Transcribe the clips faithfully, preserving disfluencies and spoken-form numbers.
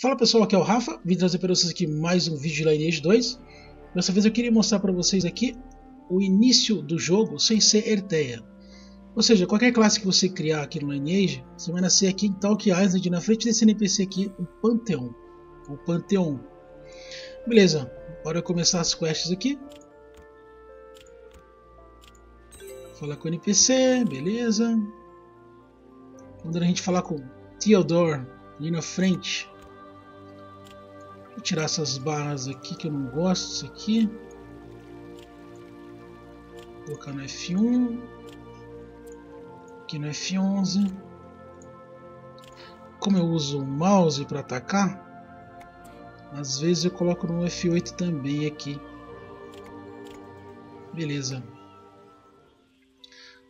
Fala pessoal, aqui é o Rafa, vim trazer para vocês aqui mais um vídeo de Lineage dois. Dessa vez eu queria mostrar para vocês aqui o início do jogo sem ser Erteia. Ou seja, qualquer classe que você criar aqui no Lineage, você vai nascer aqui em Talk Island, na frente desse N P C aqui, o Pantheon. O Pantheon. Beleza, bora eu começar as quests aqui. Falar com o N P C, beleza. Quando a gente falar com o Theodore ali na frente. Vou tirar essas barras aqui que eu não gosto, isso aqui. Vou colocar no F um. Aqui no F onze. Como eu uso o mouse para atacar, às vezes eu coloco no F oito também aqui. Beleza.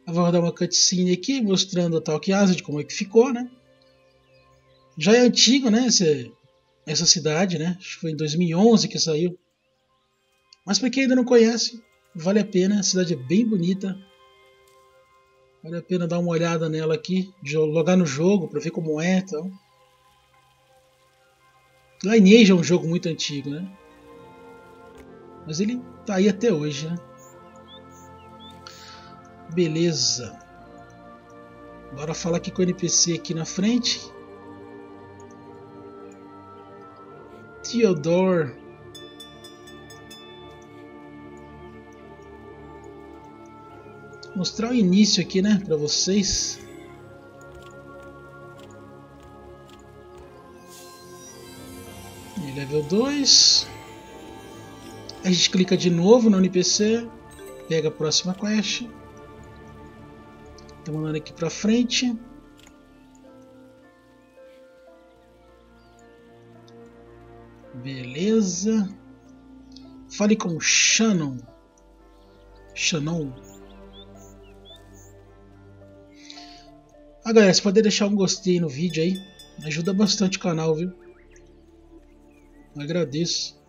Eu vou rodar uma cutscene aqui mostrando a Talk Island como é que ficou, né? Já é antigo, né? Esse, essa cidade, né? Acho que foi em dois mil e onze que saiu. Mas para quem ainda não conhece, vale a pena. A cidade é bem bonita. Vale a pena dar uma olhada nela aqui, logar no jogo para ver como é, então. Lineage é um jogo muito antigo, né? Mas ele tá aí até hoje, né? Beleza. Bora falar aqui com o N P C aqui na frente. Theodore. Mostrar o início aqui, né, pra vocês. Level dois. A gente clica de novo no N P C, pega a próxima quest. Estamos andando aqui pra frente. Beleza. Fale com o Shanon. Shanon. Ah, galera, se puder deixar um gostei no vídeo aí, ajuda bastante o canal, viu? Eu agradeço.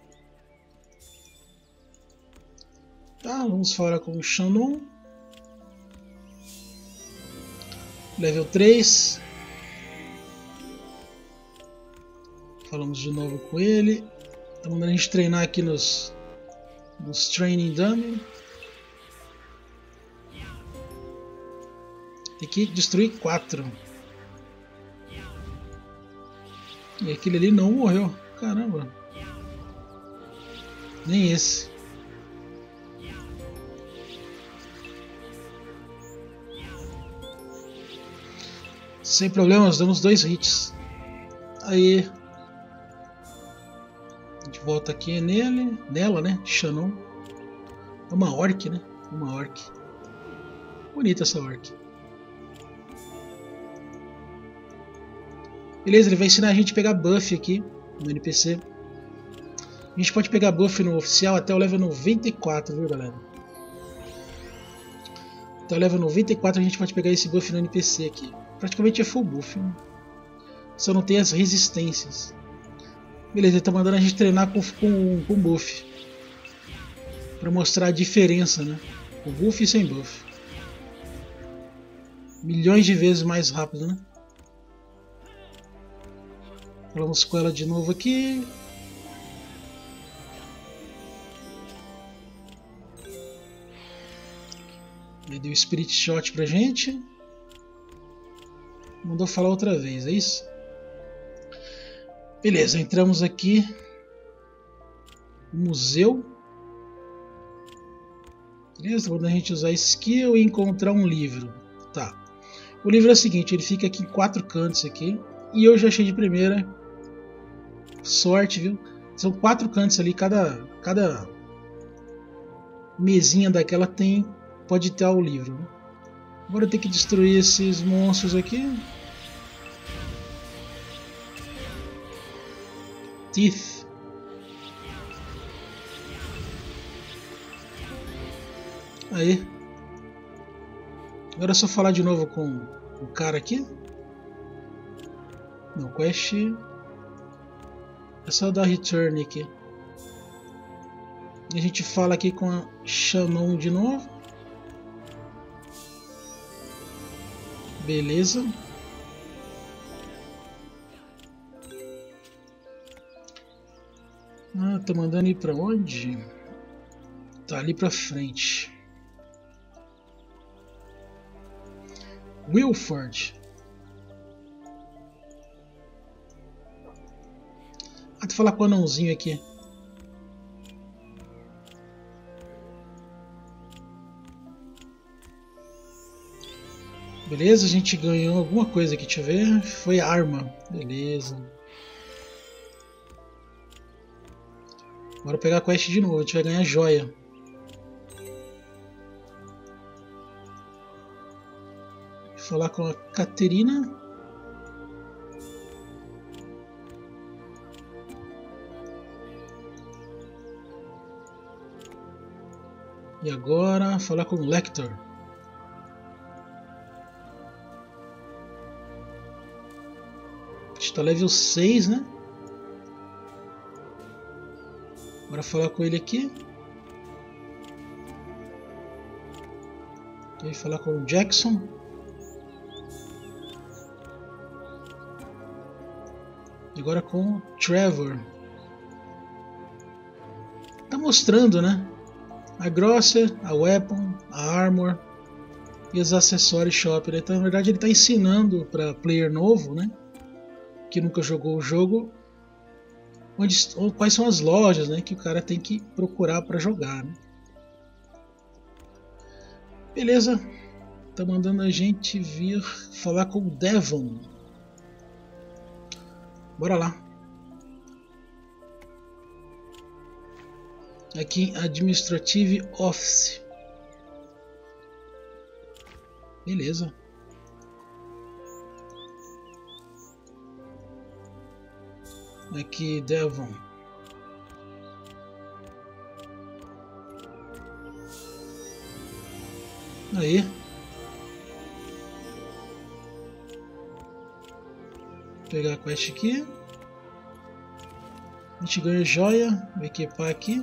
Tá, vamos falar com o Shanon. Level três. Falamos de novo com ele. Então a gente treinar aqui nos, nos Training Dummy. Tem que destruir quatro. E aquele ali não morreu. Caramba. Nem esse. Sem problemas, damos dois hits. Aí. A gente volta aqui nele. Nela, né? Shanon. É uma orc, né? Uma orc. Bonita essa orc. Beleza, ele vai ensinar a gente a pegar buff aqui no N P C. A gente pode pegar buff no oficial até o level noventa e quatro, viu, galera? Até o level noventa e quatro a gente pode pegar esse buff no N P C aqui. Praticamente é full buff, né? Só não tem as resistências. Beleza, ele tá mandando a gente treinar com, com, com buff. Pra mostrar a diferença, né? Com buff e sem buff. Milhões de vezes mais rápido, né? Falamos com ela de novo aqui. Ele deu Spirit Shot pra gente. Mandou falar outra vez, é isso? Beleza, entramos aqui no museu. Beleza, quando a gente usar skill e encontrar um livro. Tá. O livro é o seguinte, ele fica aqui em quatro cantos aqui. E eu já achei de primeira sorte, viu? São quatro cantos ali, cada, cada mesinha daquela tem, pode ter o livro, né? Agora eu tenho que destruir esses monstros aqui. Teeth. Aí. Agora é só falar de novo com o cara aqui. Não, quest. É só dar return aqui. E a gente fala aqui com a Shanon de novo. Beleza. Ah, tá mandando ir pra onde? Tá ali pra frente. Wilford. Ah, tu falar com o anãozinho aqui. Beleza, a gente ganhou alguma coisa aqui, deixa eu ver. Foi arma, beleza. Bora pegar a quest de novo, a gente vai ganhar joia. Vou falar com a Caterina. E agora, falar com o Lector. Tá level seis, né? Bora falar com ele aqui. E falar com o Jackson. E agora com o Trevor. Tá mostrando, né? A Grosser, a Weapon, a Armor e os acessórios shop. Então, na verdade, ele tá ensinando para player novo, né? Que nunca jogou o jogo, onde, quais são as lojas, né, que o cara tem que procurar para jogar, né? Beleza, tá mandando a gente vir falar com o Devon. Bora lá. Aqui, Administrative Office. Beleza. Aqui, Devon. Aí. Vou pegar a quest aqui. A gente ganha joia. Vou equipar aqui.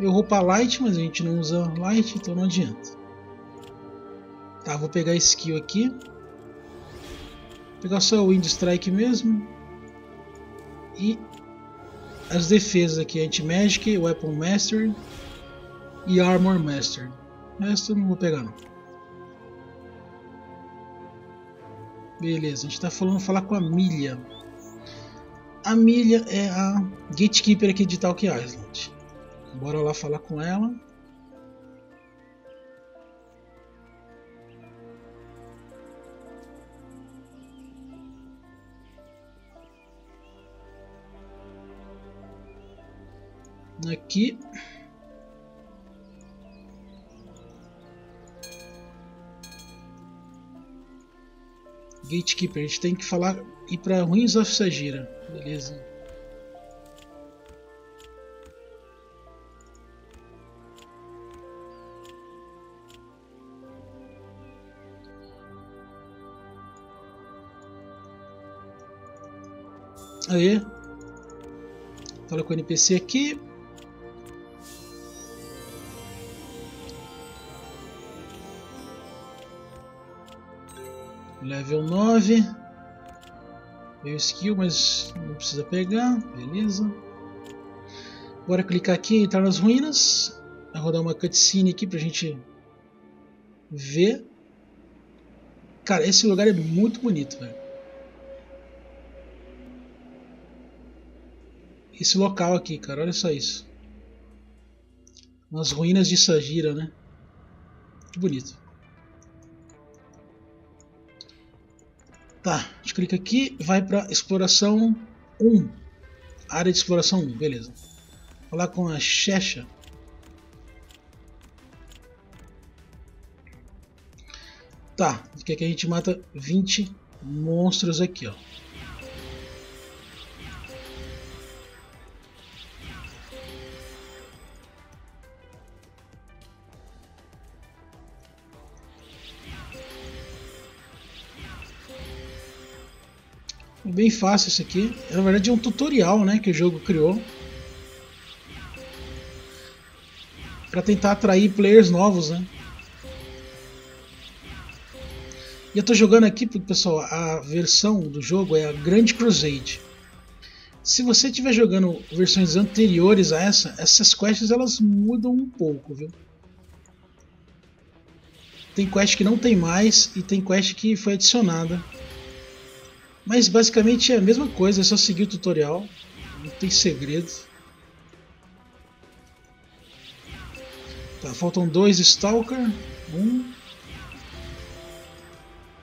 Eu roupa light, mas a gente não usa light, então não adianta. Tá, vou pegar a skill aqui. Vou pegar só o Wind Strike mesmo. E as defesas aqui, Anti-Magic, Weapon Master e Armor Master. Essa eu não vou pegar não. Beleza, a gente está falando falar com a Milia. A Milia é a Gatekeeper aqui de Talk Island. Bora lá falar com ela. Aqui Gatekeeper, a gente tem que falar ir para Ruins of Sagira, beleza? Aí fala com o N P C aqui. Level nove. Veio skill, mas não precisa pegar. Beleza. Bora clicar aqui e entrar nas ruínas. Vai rodar uma cutscene aqui pra gente ver. Cara, esse lugar é muito bonito, velho. Esse local aqui, cara. Olha só isso. Nas ruínas de Sagira, né? Que bonito. Tá, a gente clica aqui, vai para exploração um, área de exploração um, beleza. Vou falar com a Checha. Tá, aqui a gente mata vinte monstros aqui, ó. Bem fácil isso aqui, na verdade é um tutorial, né, que o jogo criou para tentar atrair players novos, né? E eu tô jogando aqui porque, pessoal, a versão do jogo é a Grand Crusade. Se você estiver jogando versões anteriores a essa, essas quests elas mudam um pouco, viu? Tem quest que não tem mais e tem quest que foi adicionada. Mas basicamente é a mesma coisa, é só seguir o tutorial, não tem segredo. Tá, faltam dois Stalker, um.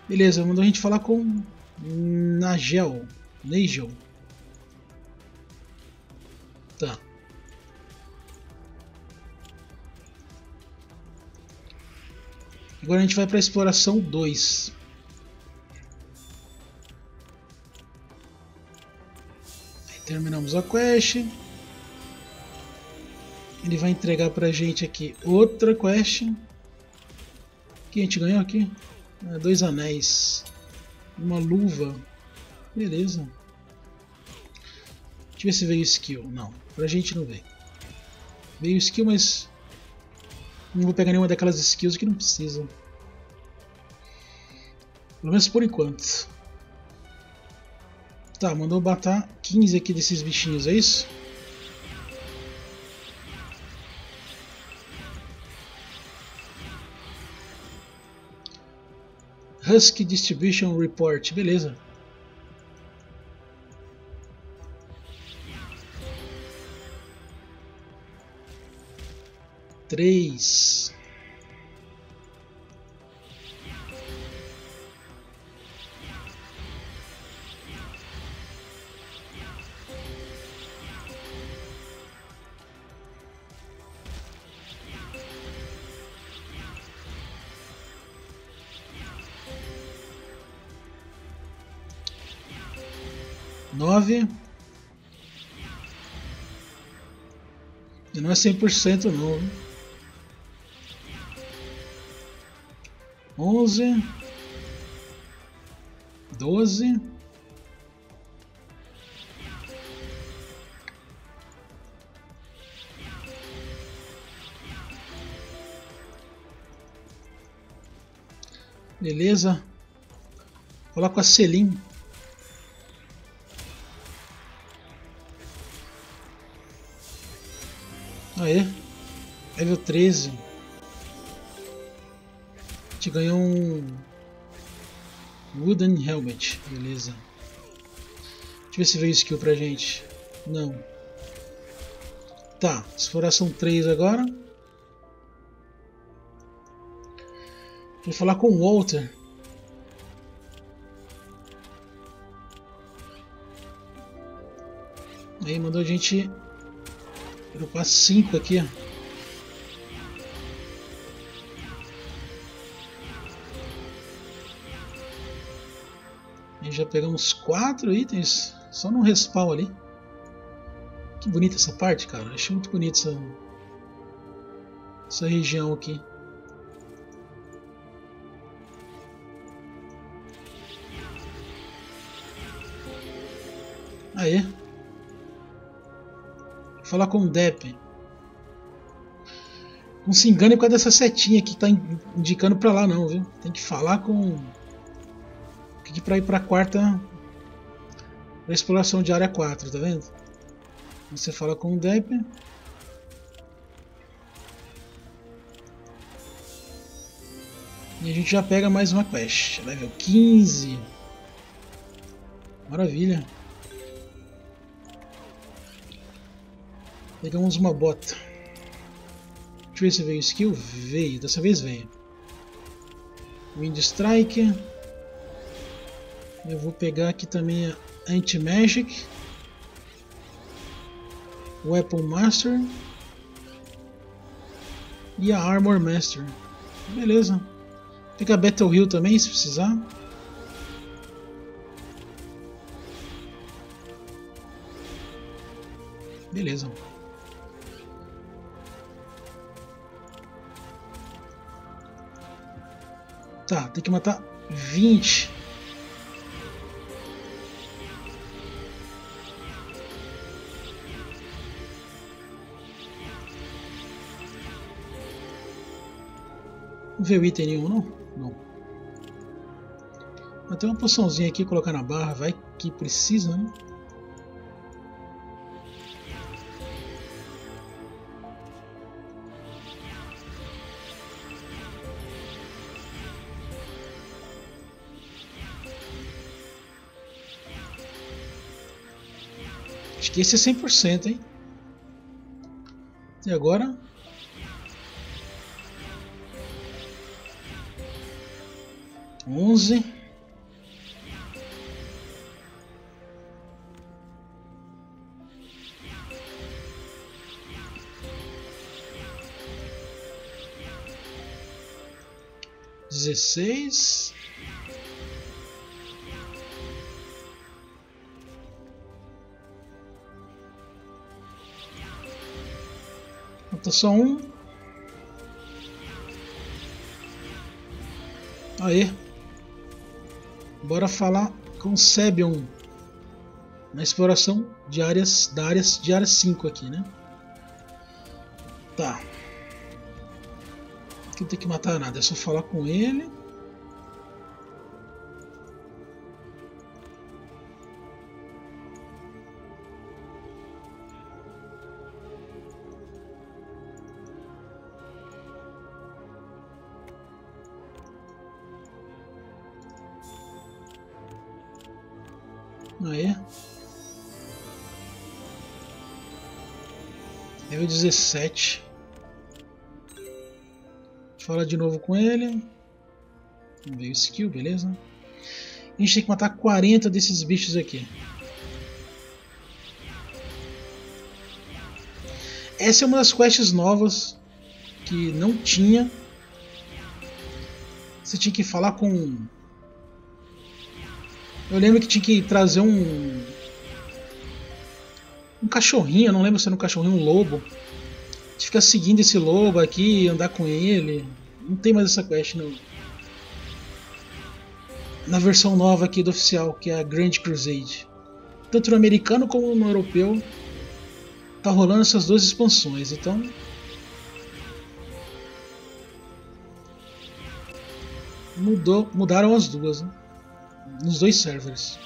Beleza, mandou a gente falar com Nagel. Nagel. Tá. Agora a gente vai para a exploração dois. Aí terminamos a quest. Ele vai entregar pra gente aqui outra quest. O que a gente ganhou aqui? Ah, dois anéis. Uma luva. Beleza. Deixa eu ver se veio skill. Não. Pra gente não ver. Veio skill, mas não vou pegar nenhuma daquelas skills que não precisam. Pelo menos por enquanto. Tá, mandou matar quinze aqui desses bichinhos, é isso? Husky Distribution Report, beleza. três. nove. E não é cem por cento novo. onze, doze, beleza, vou lá com a Celim. Aê, level treze. Ganhou um Wooden Helmet, beleza. Deixa eu ver se veio skill pra gente. Não. Tá, exploração três agora. Vou falar com o Walter. Aí mandou a gente dropar cinco aqui, ó. Já pegamos quatro itens, só num respawn ali. Que bonita essa parte, cara. Achei muito bonita essa, essa região aqui. Aê. Vou falar com o Depp. Não se engane por causa dessa setinha que tá indicando pra lá não, viu? Tem que falar com... para ir para a quarta, pra exploração de área quatro, tá vendo? Você fala com o Depp. E a gente já pega mais uma quest, level quinze. Maravilha. Pegamos uma bota. Deixa eu ver se veio skill. Veio, dessa vez veio. Wind Strike. Eu vou pegar aqui também a Anti-Magic, Weapon Master e a Armor Master. Beleza. Pegar Battle Heal também se precisar. Beleza. Tá, tem que matar vinte. Não veio item nenhum, não? Não. Mas tem uma poçãozinha aqui, colocar na barra, vai que precisa, né? Acho que esse é cem por cento, hein? E agora? onze. dezesseis. Falta só um. Aê. Bora falar com o Sebion na exploração de áreas, da área, de área cinco aqui, né? Tá. Aqui não tem que matar nada, é só falar com ele. Aí. Deu dezessete. Fala de novo com ele. Vamos ver o skill, beleza? A gente tem que matar quarenta desses bichos aqui. Essa é uma das quests novas que não tinha. Você tinha que falar com... Eu lembro que tinha que trazer um... Um cachorrinho, eu não lembro se era um cachorrinho, um lobo. De ficar seguindo esse lobo aqui, andar com ele. Não tem mais essa quest no... na versão nova aqui do oficial, que é a Grand Crusade. Tanto no americano como no europeu tá rolando essas duas expansões, então... Mudou, mudaram as duas, né? Nos dois servers.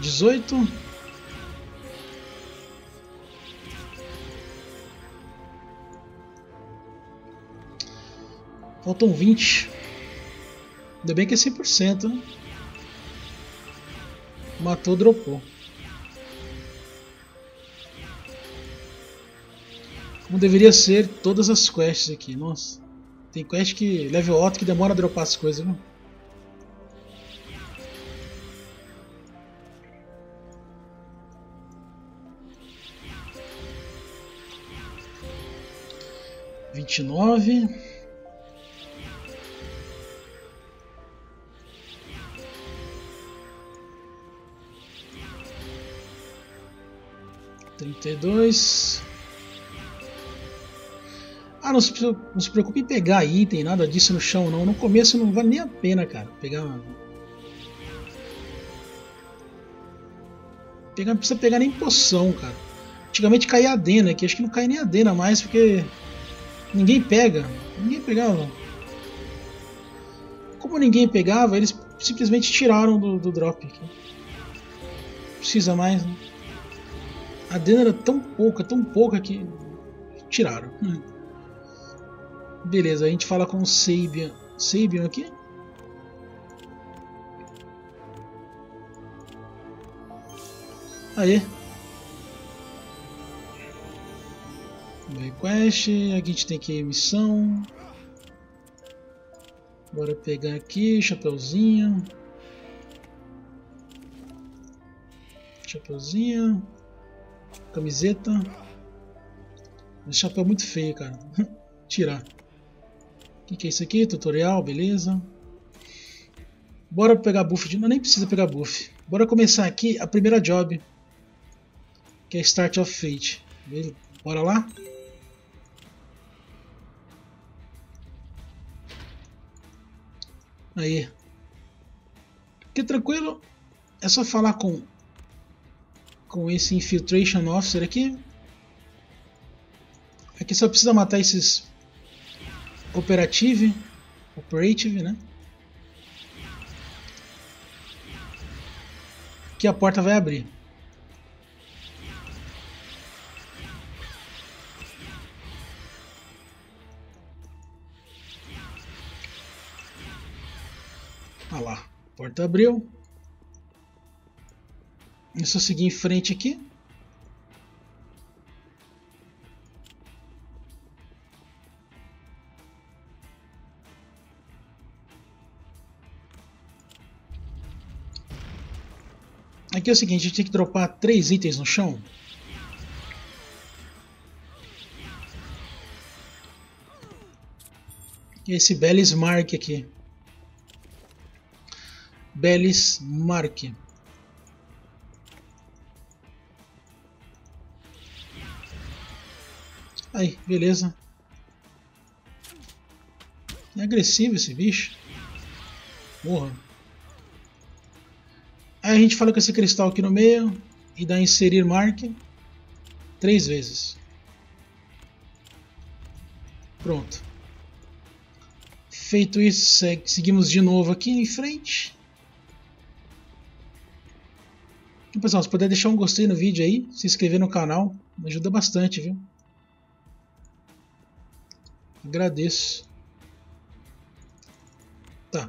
dezoito. Faltam vinte. Ainda bem que é cem por cento, né? Matou, dropou. Como deveria ser todas as quests aqui. Nossa, tem quest que level alto que demora a dropar as coisas, viu? vinte e nove. trinta e dois. Ah, não se, não se preocupe em pegar item, nada disso no chão não. No começo não vale nem a pena, cara. Pegar. Pegar não precisa pegar nem poção, cara. Antigamente caía adena aqui, acho que não cai nem adena mais porque ninguém pega. Ninguém pegava. Como ninguém pegava, eles simplesmente tiraram do, do drop aqui. Não precisa mais, né? A dena era tão pouca, tão pouca que tiraram. Hum. Beleza, a gente fala com o Sabian. Sabian aqui? Aê! Quest, aqui a gente tem que ir missão. Bora pegar aqui, chapeuzinho. Chapeuzinho. Camiseta. Esse chapéu é muito feio, cara. Tirar. O que, que é isso aqui? Tutorial, beleza. Bora pegar buff de... Não, nem precisa pegar buff. Bora começar aqui a primeira job, que é Start of Fate. Beleza? Bora lá. Aí. Fique tranquilo. É só falar com... com esse Infiltration Officer aqui. Aqui só precisa matar esses Operative, Operative, né? Que a porta vai abrir. Olha lá, a porta abriu. É só seguir em frente aqui. Aqui é o seguinte, a gente tem que dropar três itens no chão. E esse Belis' Mark aqui. Belis' Mark. Aí, beleza. É agressivo esse bicho. Porra. Aí a gente fala com esse cristal aqui no meio e dá inserir mark três vezes. Pronto. Feito isso, seguimos de novo aqui em frente. Então, pessoal, se puder deixar um gostei no vídeo aí, se inscrever no canal, me ajuda bastante, viu? Agradeço. Tá.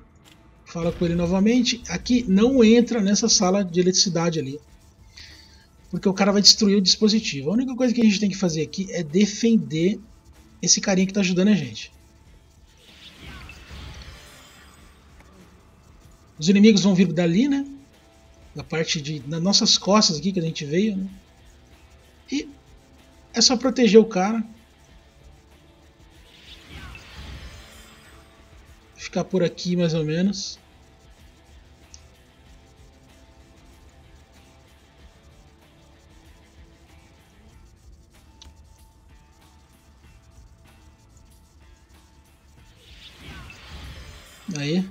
Fala com ele novamente. Aqui não entra nessa sala de eletricidade ali, porque o cara vai destruir o dispositivo. A única coisa que a gente tem que fazer aqui é defender esse carinha que tá ajudando a gente. Os inimigos vão vir dali, né? Da parte de... nas nossas costas aqui que a gente veio, né? E é só proteger o cara. Ficar por aqui mais ou menos. Aí.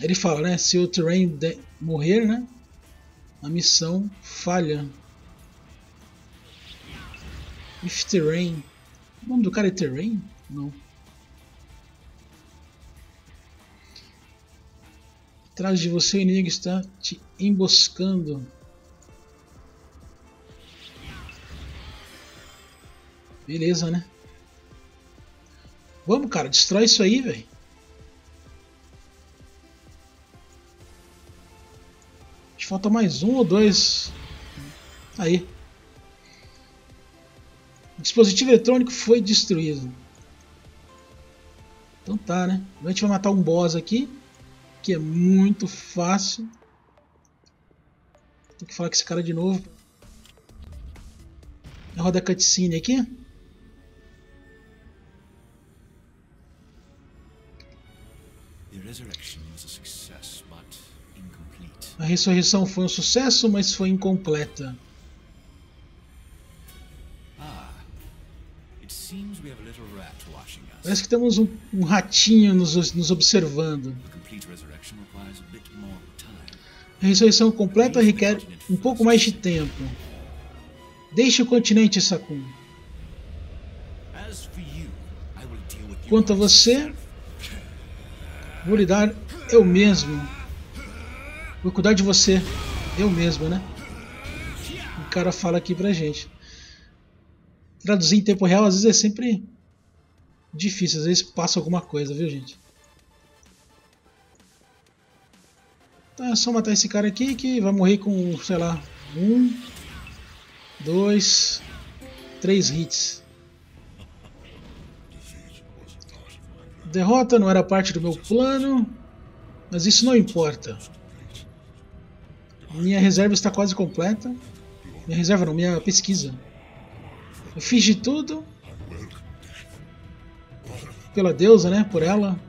Ele fala, né? Se o Terrain morrer, né? A missão falha. If Terrain... O nome do cara é Terrain? Não. Atrás de você o inimigo está te emboscando. Beleza, né? Vamos, cara. Destrói isso aí, velho. Acho que falta mais um ou dois. Aí. O dispositivo eletrônico foi destruído. Então tá, né? A gente vai matar um boss aqui, que é muito fácil. Tem que falar com esse cara de novo. Roda a cutscene aqui. A ressurreição foi um sucesso, mas foi incompleta. Parece que temos um, um ratinho nos, nos observando. A ressurreição completa requer um pouco mais de tempo. Deixe o continente, Sakum. Quanto a você, vou lhe dar eu mesmo. Vou cuidar de você, eu mesmo, né? O cara fala aqui pra gente. Traduzir em tempo real às vezes é sempre difícil, às vezes passa alguma coisa, viu, gente? Então é só matar esse cara aqui que vai morrer com, sei lá, um, dois, três hits. Derrota não era parte do meu plano, mas isso não importa. Minha reserva está quase completa. Minha reserva não, minha pesquisa. Eu fiz de tudo pela deusa, né? Por ela.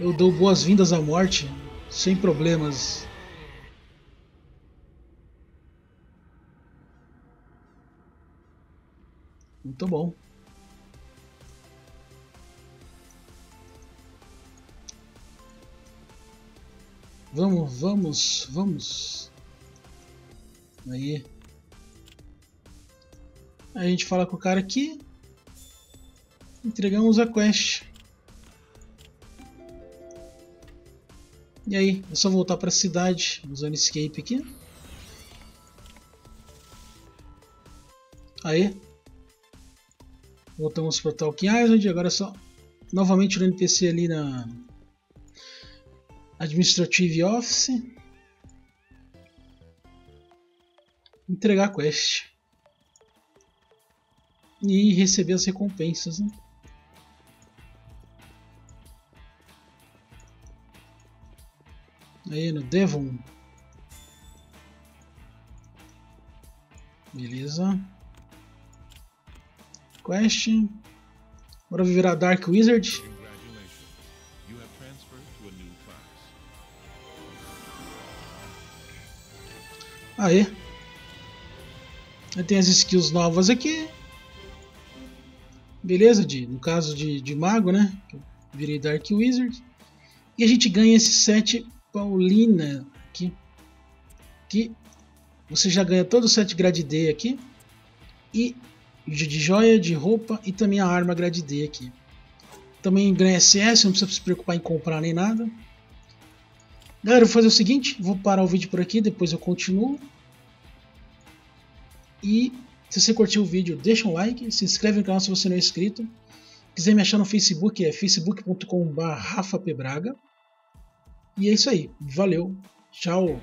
Eu dou boas-vindas à morte, sem problemas. Muito bom. Vamos, vamos, vamos. Aí. A gente fala com o cara aqui. Entregamos a quest. E aí, é só voltar para a cidade, usando escape aqui. Aí. Voltamos para Talk Island. Agora é só novamente o N P C ali na Administrative Office. Entregar a quest. E receber as recompensas, né? Aí no Devon. Beleza. Quest. Bora virar Dark Wizard. Aê. Aí tem as skills novas aqui. Beleza, de, no caso de, de mago, né? Eu virei Dark Wizard. E a gente ganha esse set Paulina aqui. Que você já ganha todo o set grade D aqui. E de joia, de roupa e também a arma grade D aqui. Também ganha C S, não precisa se preocupar em comprar nem nada. Galera, eu vou fazer o seguinte. Vou parar o vídeo por aqui, depois eu continuo. E se você curtiu o vídeo, deixa um like. Se inscreve no canal se você não é inscrito. Se quiser me achar no Facebook, é facebook ponto com barra rafa p braga. E é isso aí. Valeu. Tchau.